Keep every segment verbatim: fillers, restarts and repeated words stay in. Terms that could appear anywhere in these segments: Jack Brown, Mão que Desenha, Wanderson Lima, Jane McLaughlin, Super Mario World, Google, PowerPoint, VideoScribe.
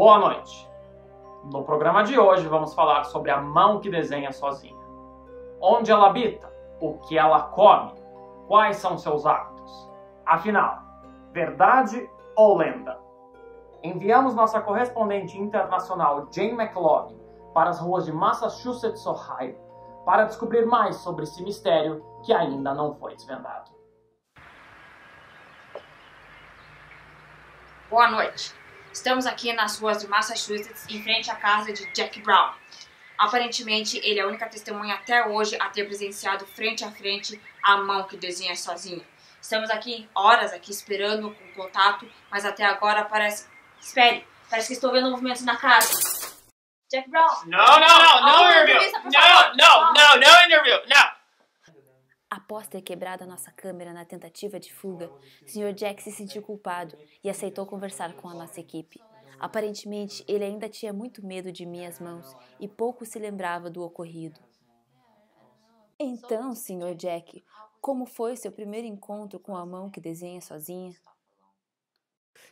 Boa noite! No programa de hoje vamos falar sobre a mão que desenha sozinha. Onde ela habita? O que ela come? Quais são seus hábitos? Afinal, verdade ou lenda? Enviamos nossa correspondente internacional Jane McLaughlin para as ruas de Massachusetts, Ohio, para descobrir mais sobre esse mistério que ainda não foi desvendado. Boa noite! Estamos aqui nas ruas de Massachusetts, em frente à casa de Jack Brown. Aparentemente, ele é a única testemunha até hoje a ter presenciado frente a frente a mão que desenha sozinha. Estamos aqui horas aqui esperando com contato, mas até agora parece... Espere, parece que estou vendo movimentos na casa. Jack Brown! Não, não, não, não, não interview! Não, não, não, não interview! Não! Após ter quebrado a nossa câmera na tentativa de fuga, senhor Jack se sentiu culpado e aceitou conversar com a nossa equipe. Aparentemente, ele ainda tinha muito medo de minhas mãos e pouco se lembrava do ocorrido. Então, senhor Jack, como foi seu primeiro encontro com a mão que desenha sozinha?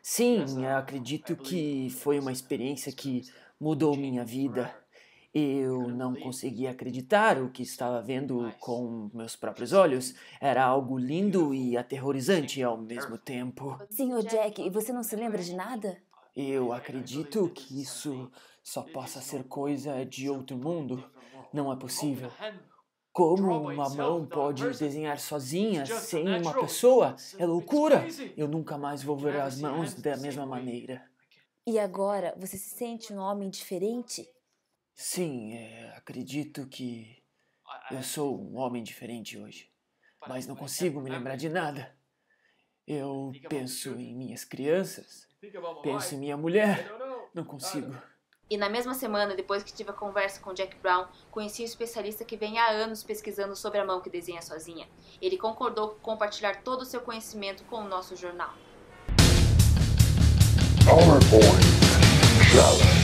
Sim, acredito que foi uma experiência que mudou minha vida. Eu não conseguia acreditar o que estava vendo com meus próprios olhos. Era algo lindo e aterrorizante ao mesmo tempo. senhor Jack, você não se lembra de nada? Eu acredito que isso só possa ser coisa de outro mundo. Não é possível. Como uma mão pode desenhar sozinha, sem uma pessoa? É loucura! Eu nunca mais vou ver as mãos da mesma maneira. E agora, você se sente um homem diferente? Sim, é, acredito que eu sou um homem diferente hoje, mas não consigo me lembrar de nada. Eu penso em minhas crianças, penso em minha mulher, não consigo. E na mesma semana, depois que tive a conversa com Jack Brown, conheci um especialista que vem há anos pesquisando sobre a mão que desenha sozinha. Ele concordou com compartilhar todo o seu conhecimento com o nosso jornal. PowerPoint Challenge.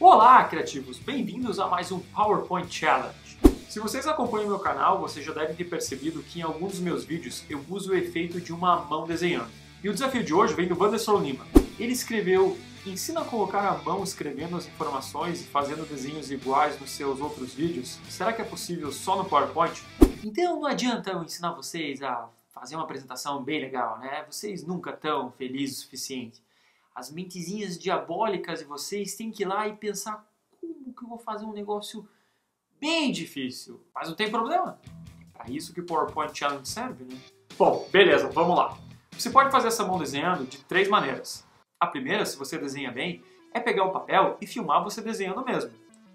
Olá, criativos! Bem-vindos a mais um PowerPoint Challenge. Se vocês acompanham meu canal, vocês já devem ter percebido que em alguns dos meus vídeos eu uso o efeito de uma mão desenhando. E o desafio de hoje vem do Wanderson Lima. Ele escreveu, ensina a colocar a mão escrevendo as informações e fazendo desenhos iguais nos seus outros vídeos. Será que é possível só no PowerPoint? Então não adianta eu ensinar vocês a fazer uma apresentação bem legal, né? Vocês nunca estão felizes o suficiente. As mentezinhas diabólicas de vocês têm que ir lá e pensar como que eu vou fazer um negócio bem difícil. Mas não tem problema. É para isso que o PowerPoint Challenge serve, né? Bom, beleza, vamos lá. Você pode fazer essa mão desenhando de três maneiras. A primeira, se você desenha bem, é pegar um papel e filmar você desenhando mesmo.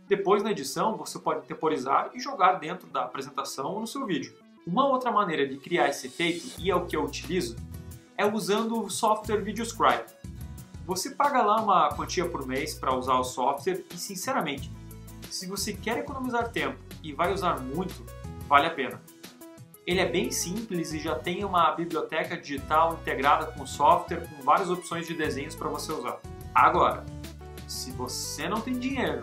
Depois, na edição, você pode temporizar e jogar dentro da apresentação ou no seu vídeo. Uma outra maneira de criar esse efeito, e é o que eu utilizo, é usando o software VideoScribe. Você paga lá uma quantia por mês para usar o software e, sinceramente, se você quer economizar tempo e vai usar muito, vale a pena. Ele é bem simples e já tem uma biblioteca digital integrada com o software com várias opções de desenhos para você usar. Agora, se você não tem dinheiro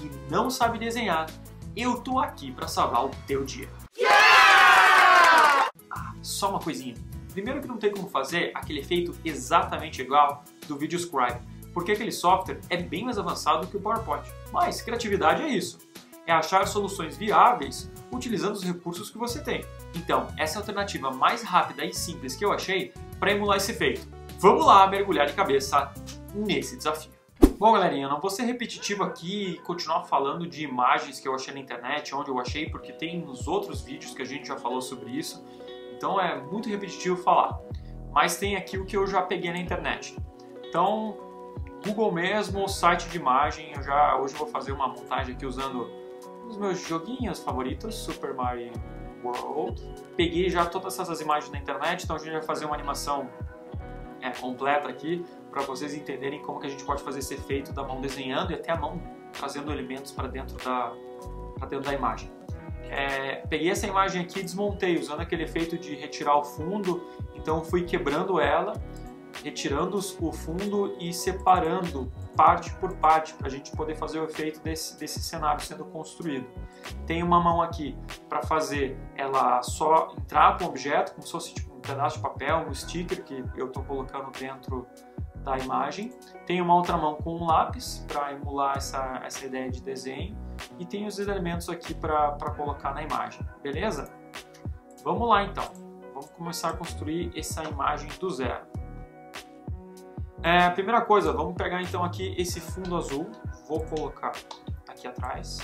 e não sabe desenhar, eu tô aqui para salvar o teu dia. Yeah! Ah, só uma coisinha. Primeiro que não tem como fazer aquele efeito exatamente igual do VideoScribe, porque aquele software é bem mais avançado que o PowerPoint. Mas criatividade é isso, é achar soluções viáveis utilizando os recursos que você tem. Então, essa é a alternativa mais rápida e simples que eu achei para emular esse efeito. Vamos lá mergulhar de cabeça nesse desafio. Bom, galerinha, não vou ser repetitivo aqui e continuar falando de imagens que eu achei na internet, onde eu achei, porque tem nos outros vídeos que a gente já falou sobre isso. Então é muito repetitivo falar, mas tem aqui o que eu já peguei na internet. Então, Google mesmo, ou site de imagem, eu já, hoje eu vou fazer uma montagem aqui usando os meus joguinhos favoritos, Super Mario World. Peguei já todas essas imagens na internet, então a gente vai fazer uma animação é, completa aqui, para vocês entenderem como que a gente pode fazer esse efeito da mão desenhando e até a mão trazendo elementos para dentro da, para dentro da imagem. É, peguei essa imagem aqui e desmontei, usando aquele efeito de retirar o fundo, então fui quebrando ela, retirando o fundo e separando parte por parte, para a gente poder fazer o efeito desse, desse cenário sendo construído. Tem uma mão aqui para fazer ela só entrar com o objeto, como se fosse tipo um pedaço de papel, um sticker que eu estou colocando dentro da imagem. Tem uma outra mão com um lápis para emular essa, essa ideia de desenho. E tem os elementos aqui para colocar na imagem, beleza? Vamos lá então, vamos começar a construir essa imagem do zero. É, primeira coisa, vamos pegar então aqui esse fundo azul, vou colocar aqui atrás,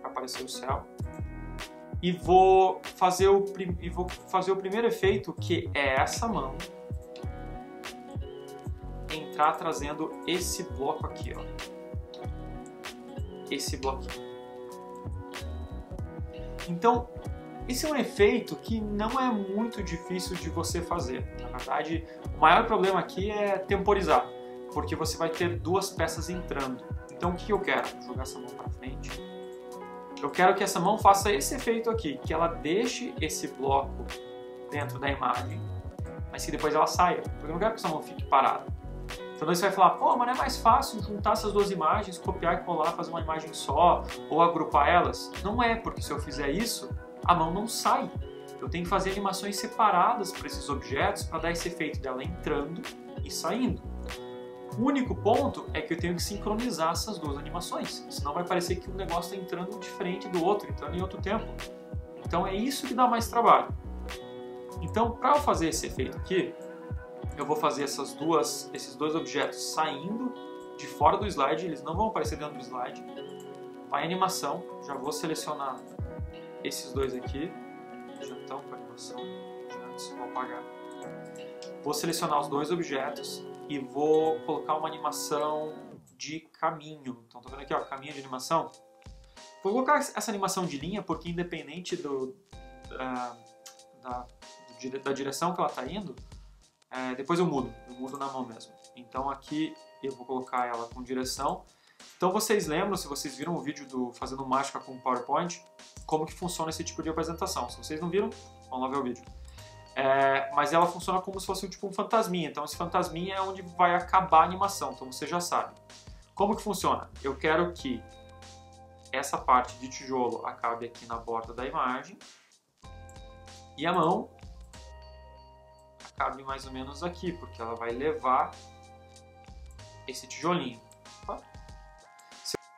para aparecer o céu. E vou fazer o e vou fazer o primeiro efeito, que é essa mão entrar trazendo esse bloco aqui, ó. Esse bloquinho. Então, esse é um efeito que não é muito difícil de você fazer. Na verdade, o maior problema aqui é temporizar, porque você vai ter duas peças entrando. Então, o que eu quero? Vou jogar essa mão para frente. Eu quero que essa mão faça esse efeito aqui, que ela deixe esse bloco dentro da imagem, mas que depois ela saia, porque eu não quero que essa mão fique parada. Então você vai falar, pô, mas não é mais fácil juntar essas duas imagens, copiar e colar, fazer uma imagem só, ou agrupar elas? Não é, porque se eu fizer isso, a mão não sai. Eu tenho que fazer animações separadas para esses objetos, para dar esse efeito dela entrando e saindo. O único ponto é que eu tenho que sincronizar essas duas animações, senão vai parecer que um negócio está entrando diferente do outro, entrando em outro tempo. Então é isso que dá mais trabalho. Então, para eu fazer esse efeito aqui, eu vou fazer essas duas, esses dois objetos saindo de fora do slide, eles não vão aparecer dentro do slide. Vai a animação, já vou selecionar esses dois aqui, já estão com a animação, já vou apagar. Vou selecionar os dois objetos e vou colocar uma animação de caminho. Então, tá vendo aqui, ó, caminho de animação? Vou colocar essa animação de linha, porque independente do, da, da, da direção que ela tá indo, é, depois eu mudo, eu mudo na mão mesmo. Então aqui eu vou colocar ela com direção. Então vocês lembram, se vocês viram o vídeo do Fazendo Mágica com PowerPoint, como que funciona esse tipo de apresentação. Se vocês não viram, vão lá ver o vídeo. É, mas ela funciona como se fosse tipo um fantasminha, então esse fantasminha é onde vai acabar a animação, então você já sabe. Como que funciona? Eu quero que essa parte de tijolo acabe aqui na borda da imagem e a mão acabe mais ou menos aqui, porque ela vai levar esse tijolinho. Opa.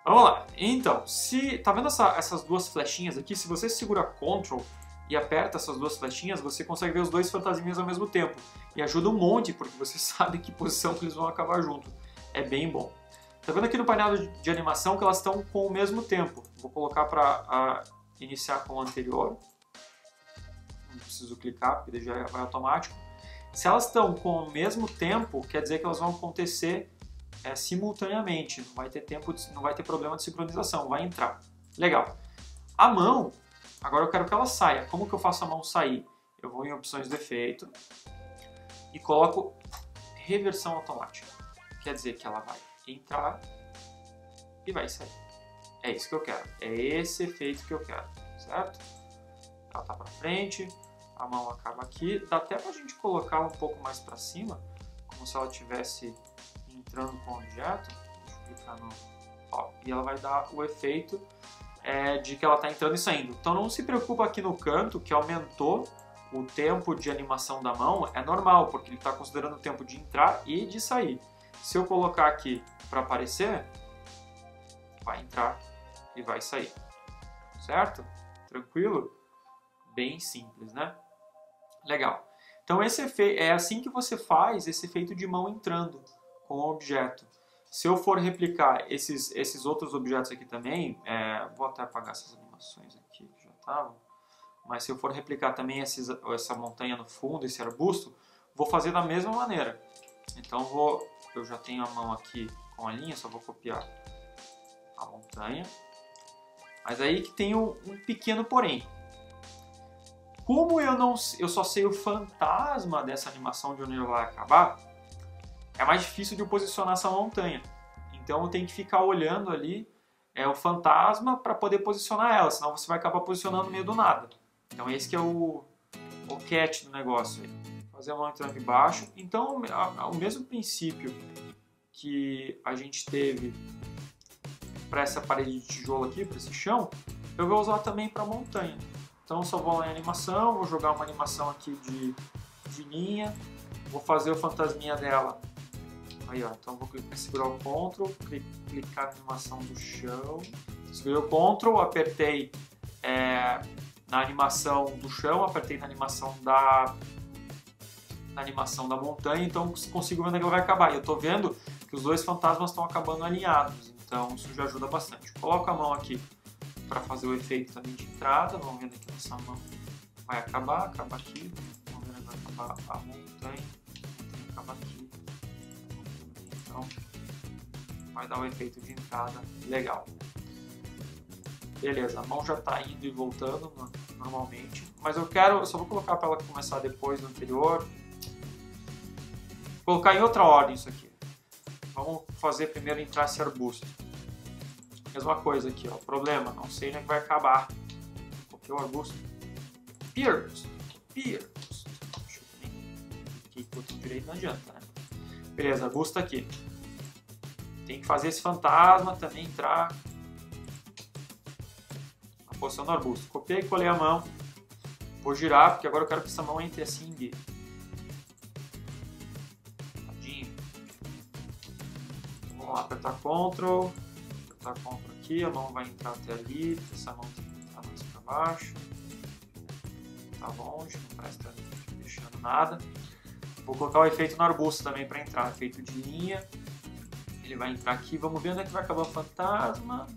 Vamos lá, então, se, tá vendo essa, essas duas flechinhas aqui? Se você segura Ctrl e aperta essas duas flechinhas, você consegue ver os dois fantasminhas ao mesmo tempo. E ajuda um monte, porque você sabe que posição que eles vão acabar junto. É bem bom. Tá vendo aqui no painel de animação que elas estão com o mesmo tempo. Vou colocar para iniciar com o anterior. Não preciso clicar, porque já vai automático. Se elas estão com o mesmo tempo, quer dizer que elas vão acontecer é, simultaneamente. Não vai ter tempo, de, não vai ter problema de sincronização, vai entrar. Legal. A mão... Agora eu quero que ela saia. Como que eu faço a mão sair? Eu vou em opções de efeito e coloco reversão automática. Quer dizer que ela vai entrar e vai sair. É isso que eu quero. É esse efeito que eu quero, certo? Ela tá para frente, a mão acaba aqui. Dá até para a gente colocar um pouco mais para cima, como se ela estivesse entrando com o objeto. Deixa eu clicar no... Ó, e ela vai dar o efeito... É de que ela está entrando e saindo. Então não se preocupa aqui no canto, que aumentou o tempo de animação da mão, é normal, porque ele está considerando o tempo de entrar e de sair. Se eu colocar aqui para aparecer, vai entrar e vai sair. Certo? Tranquilo? Bem simples, né? Legal. Então esse efeito, é assim que você faz esse efeito de mão entrando com o objeto. Se eu for replicar esses, esses outros objetos aqui também, é, vou até apagar essas animações aqui que já estavam, mas se eu for replicar também esses, essa montanha no fundo, esse arbusto, vou fazer da mesma maneira. Então vou, eu já tenho a mão aqui com a linha, só vou copiar a montanha. Mas aí que tem um, um pequeno porém. Como eu, não, eu só sei o fantasma dessa animação de onde ela vai acabar, é mais difícil de eu posicionar essa montanha. Então eu tenho que ficar olhando ali é, o fantasma para poder posicionar ela, senão você vai acabar posicionando no meio do nada. Então esse que é o, o catch do negócio. Fazer a mão entrando embaixo. Então a, a, o mesmo princípio que a gente teve para essa parede de tijolo aqui, para esse chão, eu vou usar também para a montanha. Então só vou lá em animação, vou jogar uma animação aqui de, de linha, vou fazer o fantasminha dela Aí, ó, então vou segurar o Ctrl, clicar na animação do chão. Segurei o Ctrl, apertei é, na animação do chão, apertei na animação da na animação da montanha, então consigo ver onde ela vai acabar. E eu estou vendo que os dois fantasmas estão acabando alinhados, então isso já ajuda bastante. Coloco a mão aqui para fazer o efeito também de entrada. Vamos ver aqui, essa mão vai acabar, acaba aqui. Vamos ver, vai acabar a montanha, acaba aqui. Então vai dar um efeito de entrada legal. Beleza, a mão já está indo e voltando normalmente, mas eu quero, eu só vou colocar para ela começar depois do anterior. Vou colocar em outra ordem isso aqui. Vamos fazer primeiro entrar esse arbusto. Mesma coisa aqui, ó. Problema, não sei onde é que vai acabar. Coloquei o arbusto. Pierce, Pierce. Deixa eu ver. Aqui, botão direito não adianta, né? Beleza, arbusto tá aqui. Tem que fazer esse fantasma também entrar na posição do arbusto. Copiei, colei a mão. Vou girar, porque agora eu quero que essa mão entre assim e... Vamos lá, apertar Ctrl, apertar Ctrl aqui, a mão vai entrar até ali, essa mão tem que entrar mais para baixo, tá longe, não parece estar mexendo nada. Vou colocar o efeito no arbusto também para entrar, efeito de linha, ele vai entrar aqui, vamos ver onde é que vai acabar o fantasma.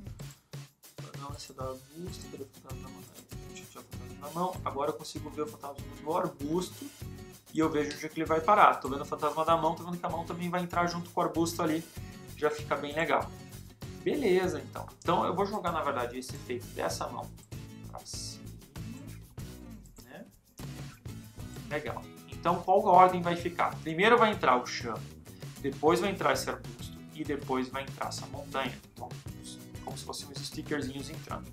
Não, esse é do arbusto, cadê o fantasma na mão? Deixa eu tirar o fantasma na mão, agora eu consigo ver o fantasma do arbusto e eu vejo onde é que ele vai parar. Estou vendo o fantasma da mão, estou vendo que a mão também vai entrar junto com o arbusto ali. Já fica bem legal. Beleza, então. Então eu vou jogar, na verdade, esse efeito dessa mão pra cima, né? Legal. Então qual a ordem vai ficar? Primeiro vai entrar o chão, depois vai entrar esse arbusto e depois vai entrar essa montanha. Então, como se fossem uns stickerzinhos entrando.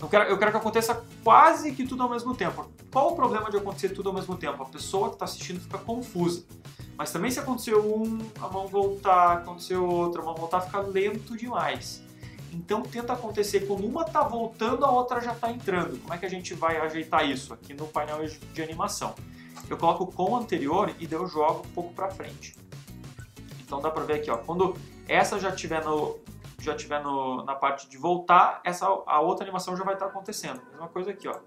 Eu quero, eu quero que aconteça quase que tudo ao mesmo tempo. Qual o problema de acontecer tudo ao mesmo tempo? A pessoa que está assistindo fica confusa. Mas também se aconteceu um, a mão voltar, aconteceu outra, a mão voltar, fica lento demais. Então tenta acontecer quando uma está voltando, a outra já está entrando. Como é que a gente vai ajeitar isso? Aqui no painel de animação. Eu coloco com o anterior e daí eu jogo um pouco para frente. Então dá para ver aqui, ó, quando essa já estiver no, já estiver no, na parte de voltar, essa, a outra animação já vai estar acontecendo. Mesma coisa aqui, ó,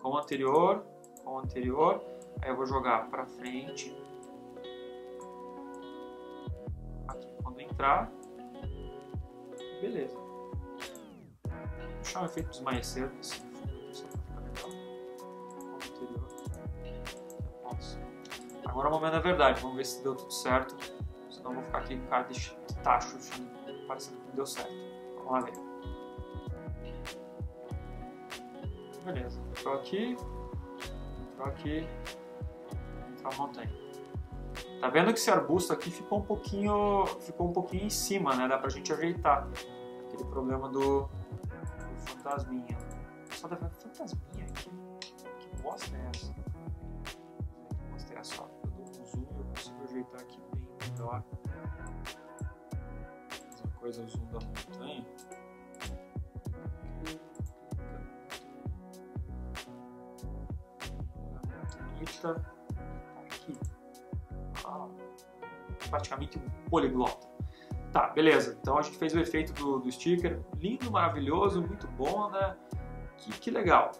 com o anterior, com o anterior. Aí eu vou jogar para frente. Entrar. Beleza. Vou deixar o efeito de esmaecer nesse fundo, só pra ficar legal. Anterior. Agora é o momento da verdade, vamos ver se deu tudo certo. Senão eu vou ficar aqui com cara de tacho, assim, parecendo que não deu certo. Vamos lá ver. Beleza, entrou aqui, entrou aqui, entrou a montanha. Tá vendo que esse arbusto aqui ficou um pouquinho, ficou um pouquinho em cima, né? Dá pra gente ajeitar aquele problema do, do fantasminha. Só dá pra fantasminha aqui. Que bosta é essa? Vou mostrar só. Eu dou um zoom e eu consigo ajeitar aqui bem melhor. Mesma coisa, o zoom da montanha. A montanhita tá aqui. Praticamente um poliglota. Tá, beleza. Então a gente fez o efeito do, do sticker. Lindo, maravilhoso, muito bom, né? Que, que legal.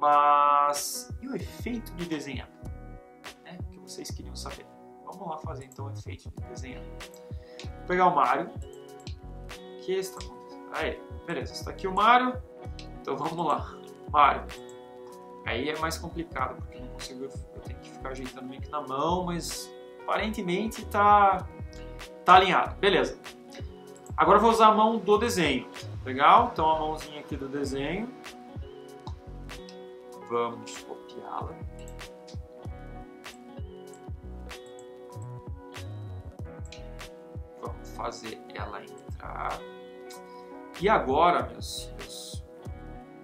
Mas e o efeito de desenhar? É o que vocês queriam saber. Vamos lá fazer então o efeito de desenhar. Vou pegar o Mario. O que está acontecendo? Aí, beleza. Está aqui o Mario. Então vamos lá. Mario. Aí é mais complicado, porque eu não consigo, eu tenho que ficar ajeitando meio que na mão, mas aparentemente tá, tá alinhado. Beleza. Agora eu vou usar a mão do desenho. Legal? Então a mãozinha aqui do desenho. Vamos copiá-la. Vamos fazer ela entrar. E agora, meus, meus,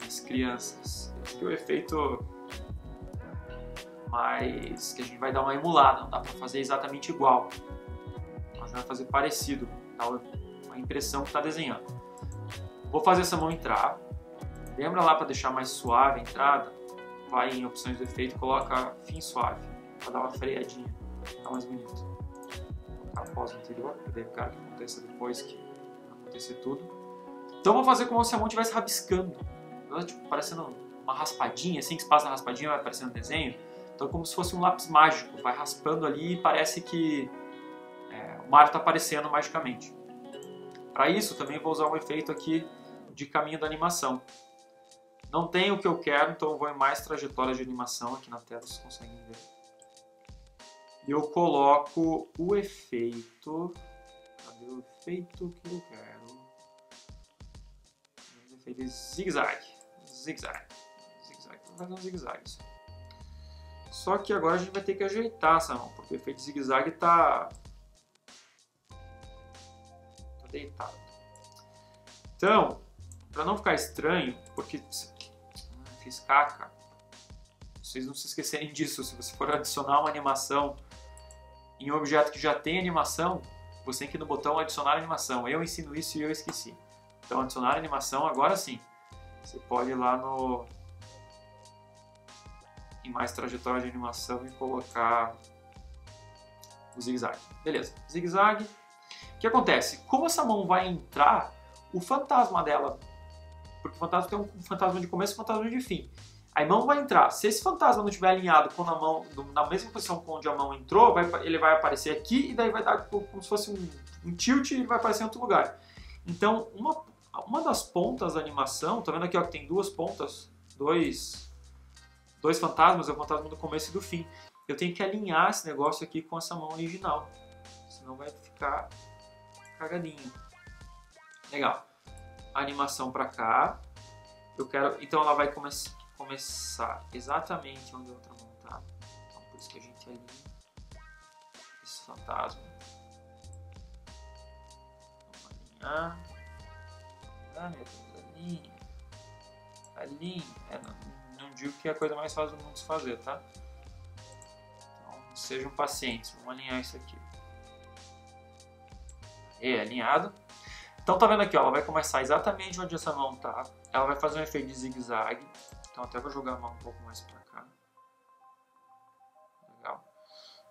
minhas crianças, que o efeito mais que a gente vai dar uma emulada, não dá para fazer exatamente igual, a gente vai fazer parecido, dá uma impressão que está desenhando. Vou fazer essa mão entrar, lembra lá para deixar mais suave a entrada, vai em opções do efeito, coloca fim suave, para dar uma freadinha, tá mais bonito. após o anterior, porque deve ficar que aconteça depois que acontecer tudo. Então vou fazer como se a mão estivesse rabiscando, tipo, parecendo uma raspadinha, assim que se passa na raspadinha vai aparecendo um desenho. Então como se fosse um lápis mágico, vai raspando ali e parece que é, o Mario está aparecendo magicamente. Para isso também vou usar um efeito aqui de caminho da animação. Não tem o que eu quero, então eu vou em mais trajetórias de animação aqui na tela, vocês conseguem ver. E eu coloco o efeito... Cadê o efeito que eu quero? O efeito de zigue-zague. Zigue-zague. Zigue-zague. Vamos fazer um zigue-zague. Só que agora a gente vai ter que ajeitar essa mão, porque o efeito de zigue-zague tá... tá deitado. Então, para não ficar estranho, porque... fiz caca. Vocês não se esquecerem disso, se você for adicionar uma animação em um objeto que já tem animação, você tem que ir no botão adicionar animação. Eu ensino isso e eu esqueci. Então adicionar animação, agora sim. Você pode ir lá no... em mais trajetória de animação e colocar o zigue-zague. Beleza, zigue-zague. O que acontece? Como essa mão vai entrar, o fantasma dela... porque o fantasma tem um fantasma de começo e um fantasma de fim. A mão vai entrar. Se esse fantasma não estiver alinhado com a mão, na mesma posição onde a mão entrou, vai, ele vai aparecer aqui e daí vai dar como se fosse um, um tilt e ele vai aparecer em outro lugar. Então, uma, uma das pontas da animação, tá vendo aqui ó, que tem duas pontas, dois, dois fantasmas, é o fantasma do começo e do fim. Eu tenho que alinhar esse negócio aqui com essa mão original, senão vai ficar cagadinho. Legal. A animação para cá. Eu quero, então ela vai come começar exatamente onde a outra mão tá. Então por isso que a gente alinha esse fantasma. Vamos alinhar. Ah, meu Deus, alinha. Alinha. É, não, não digo que é a coisa mais fácil do mundo se fazer, tá? Então sejam pacientes. Vamos alinhar isso aqui. É alinhado. Então tá vendo aqui, ó, ela vai começar exatamente onde essa mão tá. Ela vai fazer um efeito de zigue-zague. Então até vou jogar a mão um pouco mais pra cá. Legal.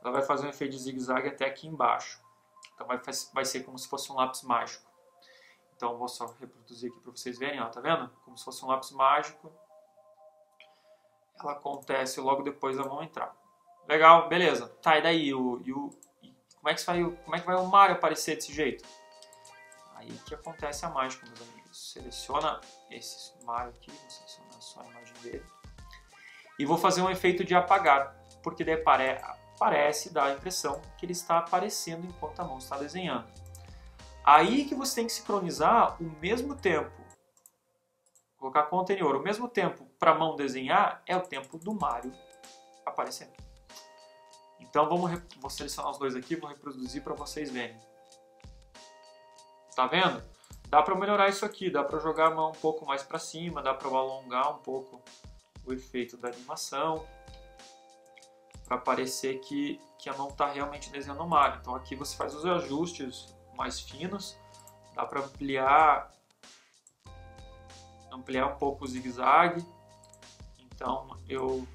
Ela vai fazer um efeito de zigue-zague até aqui embaixo. Então vai, vai ser como se fosse um lápis mágico. Então eu vou só reproduzir aqui pra vocês verem, ó, tá vendo? Como se fosse um lápis mágico. Ela acontece logo depois da mão entrar. Legal, beleza. Tá, e daí? O, e o, e como, é que vai, como é que vai o Mario aparecer desse jeito? Aí que acontece a mágica, meus amigos. Seleciona esse Mario aqui, vou selecionar só a imagem dele. E vou fazer um efeito de apagar, porque daí aparece, dá a impressão que ele está aparecendo enquanto a mão está desenhando. Aí que você tem que sincronizar o mesmo tempo. Colocar com o anterior. O mesmo tempo para a mão desenhar é o tempo do Mario aparecendo. Então vamos, vou selecionar os dois aqui, vou reproduzir para vocês verem. Tá vendo? Dá para melhorar isso aqui, dá para jogar a mão um pouco mais para cima, dá para alongar um pouco o efeito da animação, para parecer que, que a mão está realmente desenhando o Mario. Então aqui você faz os ajustes mais finos, dá para ampliar, ampliar um pouco o zigue-zague. Então eu...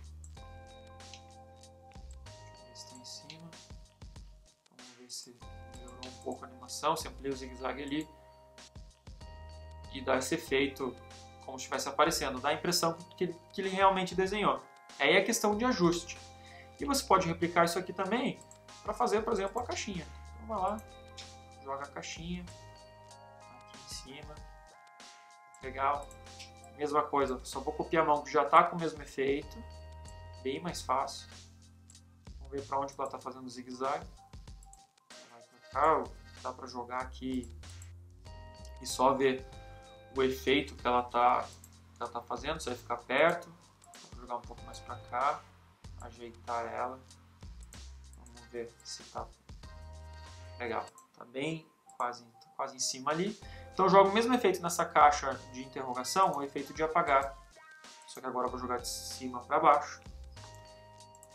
pouco a animação, você amplia o zigue-zague ali e dá esse efeito como se estivesse aparecendo, dá a impressão que ele, que ele realmente desenhou. Aí é questão de ajuste. E você pode replicar isso aqui também para fazer, por exemplo, a caixinha. Então vai lá, joga a caixinha aqui em cima, legal. Mesma coisa, só vou copiar a mão que já está com o mesmo efeito, bem mais fácil. Vamos ver para onde ela está fazendo o zigue-zague. Ah, dá para jogar aqui e só ver o efeito que ela está tá fazendo, você vai ficar perto. Vou jogar um pouco mais para cá, ajeitar ela. Vamos ver se tá legal. Tá bem, quase, quase em cima ali. Então eu jogo o mesmo efeito nessa caixa de interrogação, o efeito de apagar. Só que agora eu vou jogar de cima para baixo.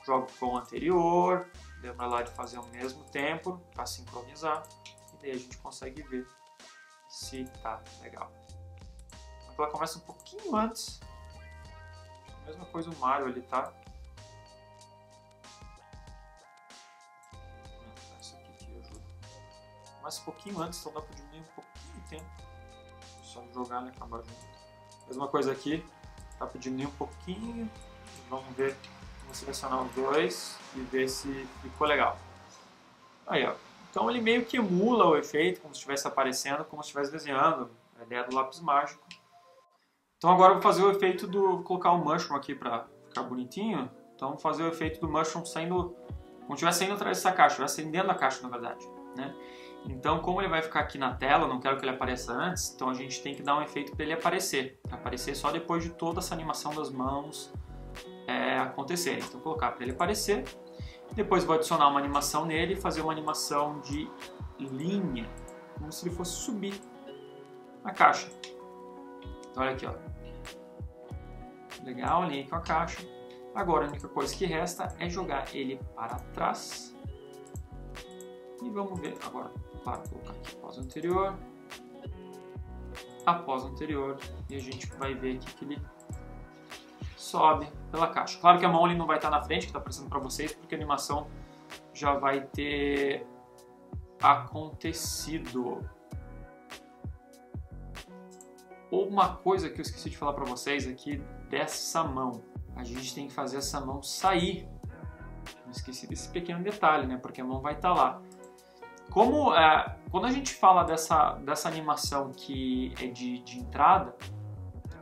Jogo com o anterior. Lembra lá de fazer ao mesmo tempo para sincronizar e daí a gente consegue ver se tá legal. Então ela começa um pouquinho antes. A mesma coisa o Mario ali, tá? Isso aqui que ajuda. mas um pouquinho antes, então dá para diminuir um pouquinho o tempo. Só jogar e acabar junto. Mesma coisa aqui, dá para diminuir um pouquinho. Vamos ver, vou selecionar os dois e ver se ficou legal. Aí, ó. Então ele meio que emula o efeito, como se estivesse aparecendo, como se estivesse desenhando. A ideia do lápis mágico. Então agora eu vou fazer o efeito do... Vou colocar um mushroom aqui para ficar bonitinho. Então vou fazer o efeito do mushroom saindo... Como estiver saindo atrás dessa caixa, vai sair dentro da caixa, na verdade. Né? Então, como ele vai ficar aqui na tela, não quero que ele apareça antes, então a gente tem que dar um efeito para ele aparecer. Aparecer só depois de toda essa animação das mãos é, acontecer. Então, vou colocar para ele aparecer. Depois vou adicionar uma animação nele e fazer uma animação de linha, como se ele fosse subir a caixa. Então, olha aqui, ó. Legal, alinha com a caixa. Agora a única coisa que resta é jogar ele para trás. E vamos ver agora, para colocar aqui após o anterior, após o anterior, e a gente vai ver aqui que ele sobe pela caixa. Claro que a mão ele não vai estar na frente, que está aparecendo para vocês, porque a animação já vai ter acontecido. Uma coisa que eu esqueci de falar para vocês aqui dessa mão, a gente tem que fazer essa mão sair. Não esqueci desse pequeno detalhe, né? Porque a mão vai estar lá. Como, é, quando a gente fala dessa, dessa animação que é de, de entrada,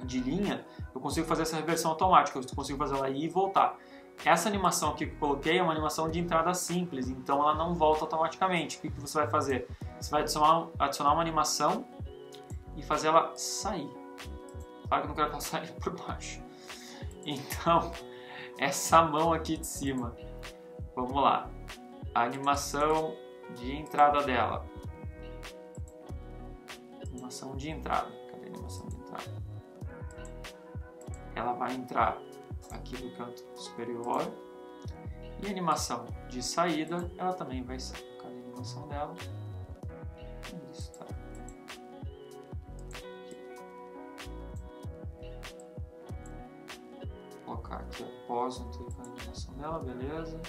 de linha, eu consigo fazer essa reversão automática, eu consigo fazer ela ir e voltar. Essa animação aqui que eu coloquei é uma animação de entrada simples, então ela não volta automaticamente. O que, que você vai fazer? Você vai adicionar, adicionar uma animação e fazer ela sair. Claro que eu não quero que ela saia por baixo. Então, essa mão aqui de cima, vamos lá, a animação de entrada dela, animação de entrada, cadê a animação de entrada? Ela vai entrar aqui no canto superior e a animação de saída, ela também vai sair, cadê a animação dela? Isso, tá. Aqui após a animação dela, beleza.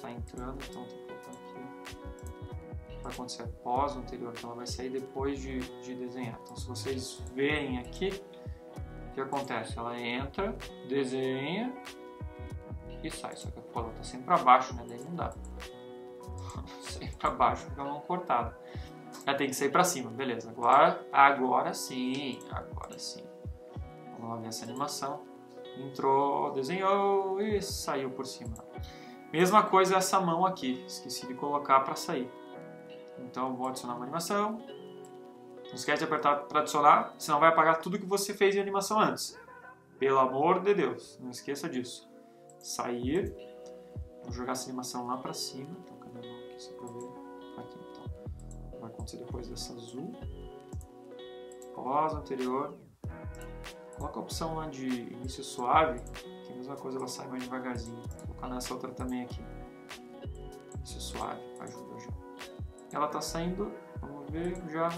Tá entrando, então tem que colocar aqui. Vai acontecer após o anterior, então ela vai sair depois de, de desenhar. Então, se vocês verem aqui, o que acontece? Ela entra, desenha e sai. Só que a cola tá sempre para baixo, né? Daí não dá. Sempre para baixo, fica a mão cortada. Ela tem que sair para cima, beleza. Agora, agora sim, agora sim. Vamos lá ver essa animação. Entrou, desenhou e saiu por cima. Mesma coisa essa mão aqui, esqueci de colocar para sair. Então vou adicionar uma animação. Não esquece de apertar para adicionar, senão vai apagar tudo que você fez em animação antes. Pelo amor de Deus, não esqueça disso. Sair. Vou jogar essa animação lá para cima. Então, cadê a mão aqui? Só para ver. Aqui, então. Vai acontecer depois dessa azul. Pós anterior. Coloca a opção lá de início suave, que a mesma coisa ela sai mais devagarzinho. Vou colocar nessa outra também aqui. Início suave, ajuda já. Ela tá saindo, vamos ver, já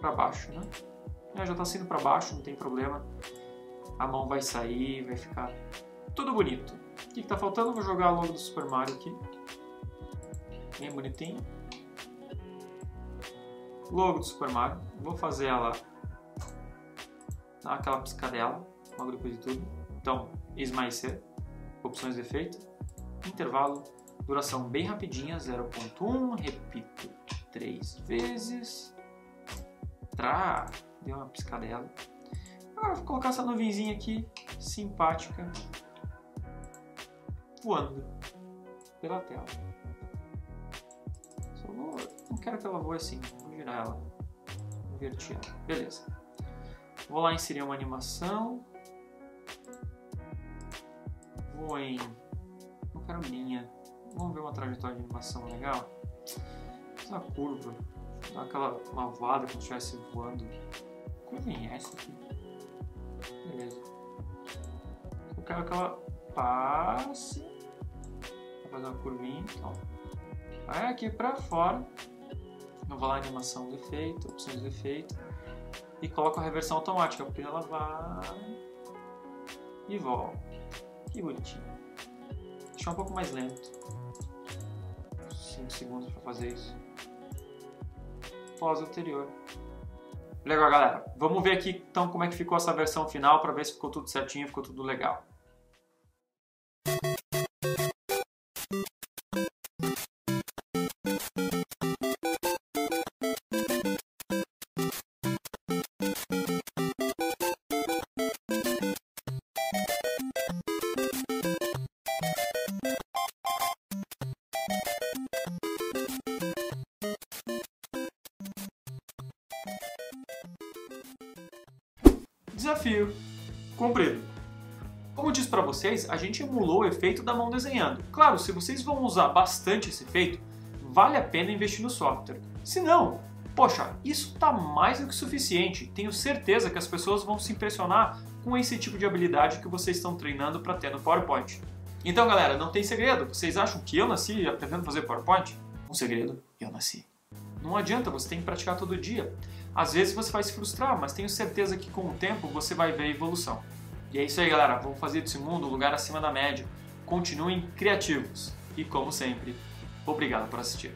para baixo, né? É, já tá saindo para baixo, não tem problema. A mão vai sair, vai ficar tudo bonito. O que, que tá faltando? Vou jogar logo do Super Mario aqui. Bem bonitinho. Logo do Super Mario, vou fazer ela dar aquela piscadela, logo depois de tudo. Então, esmaecer, opções de efeito, intervalo, duração bem rapidinha, zero ponto um, repito três vezes, trá, deu uma piscadela. Agora vou colocar essa nuvenzinha aqui, simpática, voando pela tela. Só vou, não quero que ela voe assim. Girar ela, invertir ela, beleza. Vou lá inserir uma animação, vou em, não quero linha, vamos ver uma trajetória de animação legal, essa curva, dá aquela uma voada como se estivesse voando, curvinha é essa aqui, beleza. Eu quero que ela passe, vou fazer uma curvinha, então, vai aqui pra fora. Eu vou lá em animação do efeito, opções do efeito e coloco a reversão automática, porque ela vai e volta. Que bonitinho. Deixar um pouco mais lento. cinco segundos para fazer isso. Pós anterior. Legal, galera. Vamos ver aqui então como é que ficou essa versão final para ver se ficou tudo certinho, ficou tudo legal. Desafio cumprido. Como eu disse para vocês, a gente emulou o efeito da mão desenhando. Claro, se vocês vão usar bastante esse efeito, vale a pena investir no software. Se não, poxa, isso tá mais do que suficiente. Tenho certeza que as pessoas vão se impressionar com esse tipo de habilidade que vocês estão treinando para ter no PowerPoint. Então, galera, não tem segredo. Vocês acham que eu nasci aprendendo a fazer PowerPoint? Um segredo, eu nasci. Não adianta, você tem que praticar todo dia. Às vezes você vai se frustrar, mas tenho certeza que com o tempo você vai ver a evolução. E é isso aí, galera. Vamos fazer desse mundo um lugar acima da média. Continuem criativos. E como sempre, obrigado por assistir.